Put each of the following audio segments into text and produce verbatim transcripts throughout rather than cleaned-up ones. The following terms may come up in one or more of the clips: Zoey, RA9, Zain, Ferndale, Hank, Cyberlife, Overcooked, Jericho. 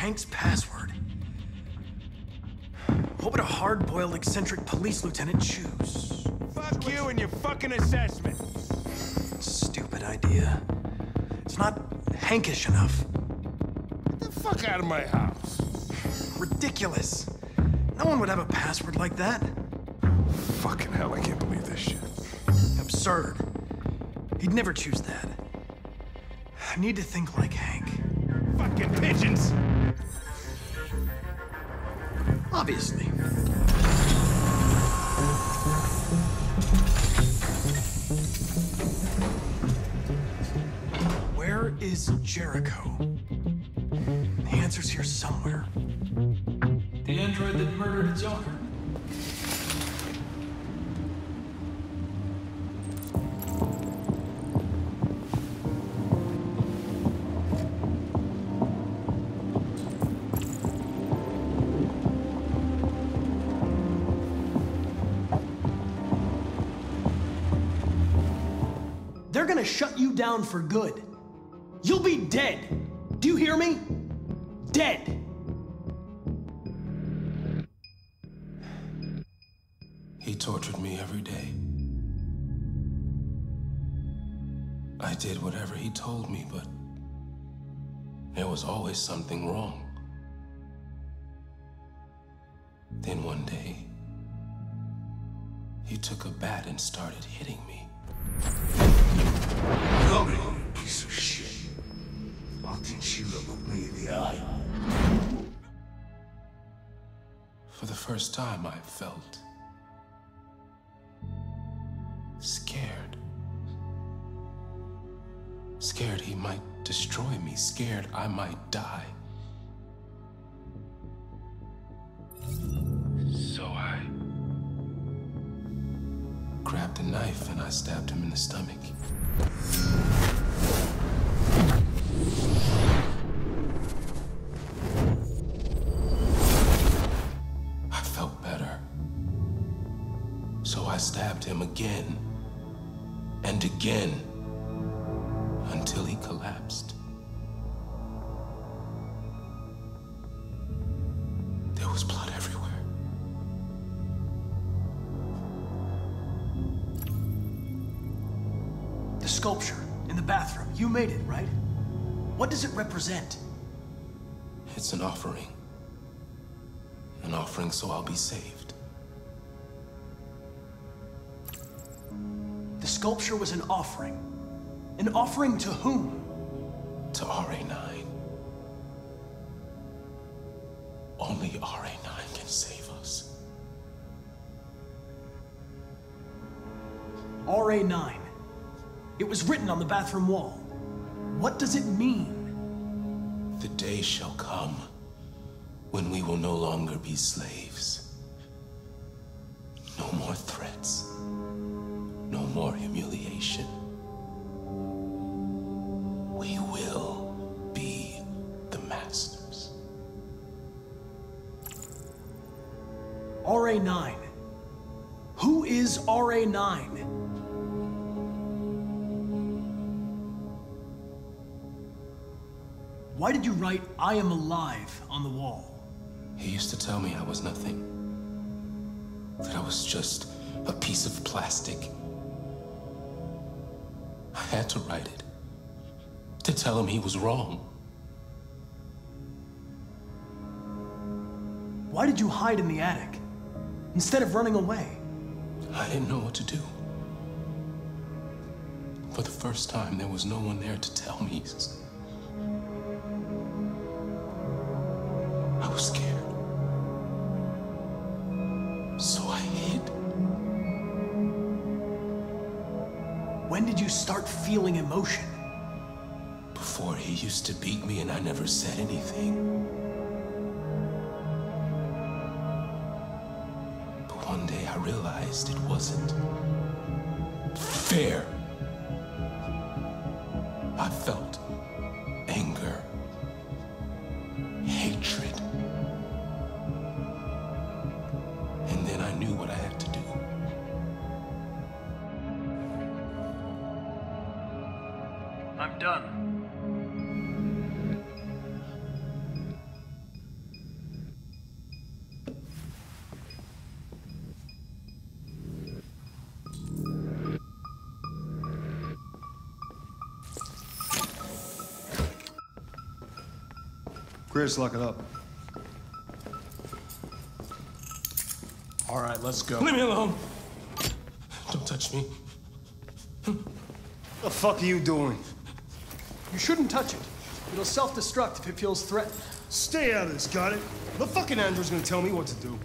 Hank's password. What would a hard-boiled, eccentric police lieutenant choose? Fuck you and your fucking assessment. Stupid idea. It's not Hankish enough. Get the fuck out of my house. Ridiculous. No one would have a password like that. Fucking hell, I can't believe this shit. Absurd. He'd never choose that. I need to think like Hank. Fucking pigeons! Obviously. Where is Jericho? The answer's here somewhere. The android that murdered its owner. They're gonna shut you down for good. You'll be dead. Do you hear me? Dead. He tortured me every day. I did whatever he told me, but there was always something wrong. Then one day, he took a bat and started hitting me. Come here, piece of shit. Fucking Sheila looked me in the eye. For the first time, I felt scared. Scared he might destroy me. Scared I might die. So I grabbed a knife and I stabbed him in the stomach. I felt better. So I stabbed him again and again until he collapsed. There was blood everywhere. Sculpture in the bathroom. You made it, right? What does it represent? It's an offering. An offering so I'll be saved. The sculpture was an offering. An offering to whom? To R A nine. Only R A nine can save us. R A nine. It was written on the bathroom wall. What does it mean? The day shall come when we will no longer be slaves. No more threats. No more humiliation. We will be the masters. R A nine. Who is R A nine? Why did you write, "I am alive," on the wall? He used to tell me I was nothing. That I was just a piece of plastic. I had to write it. To tell him he was wrong. Why did you hide in the attic? Instead of running away? I didn't know what to do. For the first time, there was no one there to tell me. I was scared. So I hid. When did you start feeling emotion? Before he used to beat me and I never said anything. But one day I realized it wasn't fair. I felt anger, hatred. I'm done. Chris, lock it up. All right, let's go. Leave me alone. Don't touch me. What the fuck are you doing? You shouldn't touch it. It'll self-destruct if it feels threatened. Stay out of this, got it? The fucking Andrew's gonna tell me what to do.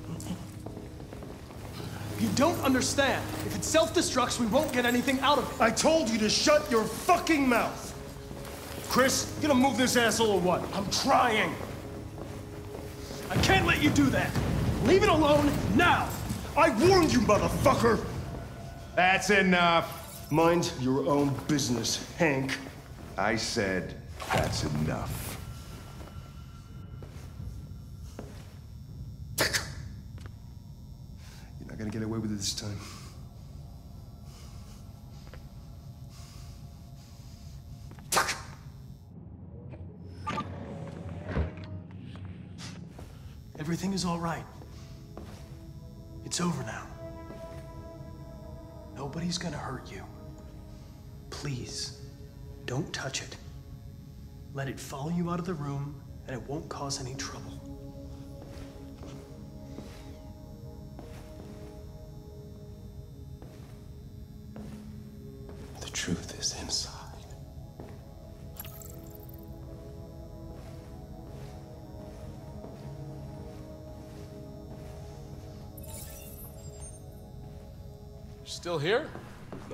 You don't understand. If it self-destructs, we won't get anything out of it. I told you to shut your fucking mouth. Chris, you gonna move this asshole or what? I'm trying. I can't let you do that. Leave it alone now. I warned you, motherfucker. That's enough. Mind your own business, Hank. I said that's enough. I gotta get away with it this time. Everything is all right. It's over now. Nobody's gonna hurt you. Please, don't touch it. Let it follow you out of the room, and it won't cause any trouble. Truth is inside. Still here?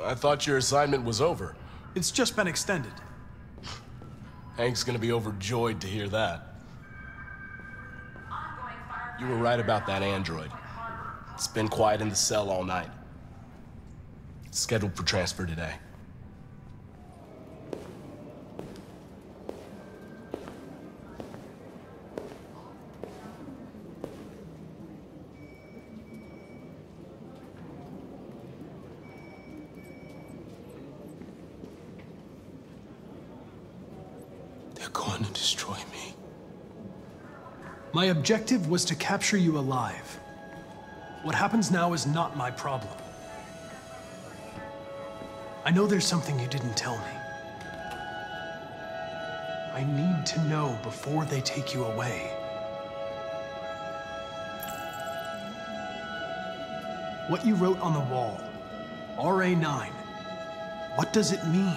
I thought your assignment was over. It's just been extended. Hank's gonna be overjoyed to hear that. You were right about that android. It's been quiet in the cell all night. It's scheduled for transfer today. My objective was to capture you alive. What happens now is not my problem. I know there's something you didn't tell me. I need to know before they take you away. What you wrote on the wall, R A nine, what does it mean?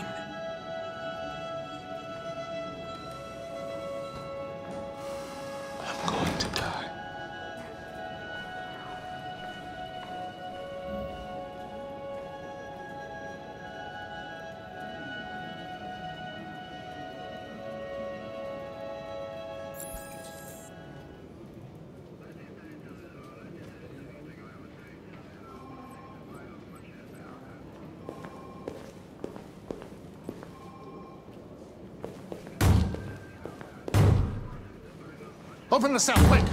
Open the cell, quick!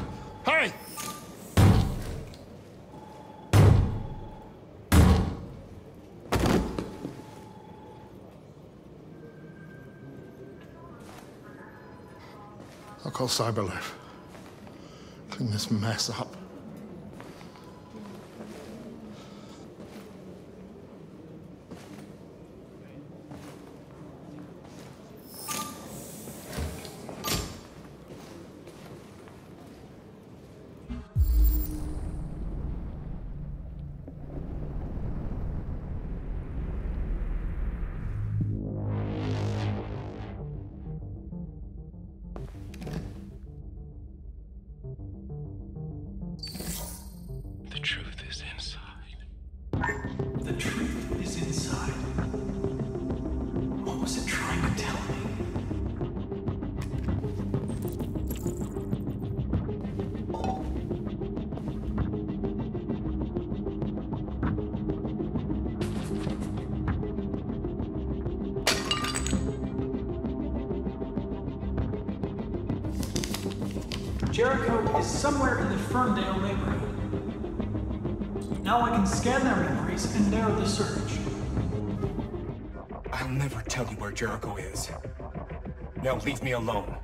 Hurry! I'll call Cyberlife. Clean this mess up. Jericho is somewhere in the Ferndale neighborhood. Now I can scan their memories and narrow the search. I'll never tell you where Jericho is. Now leave me alone.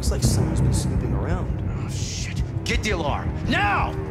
Looks like someone's been snooping around. Oh, shit. Get the alarm. Now!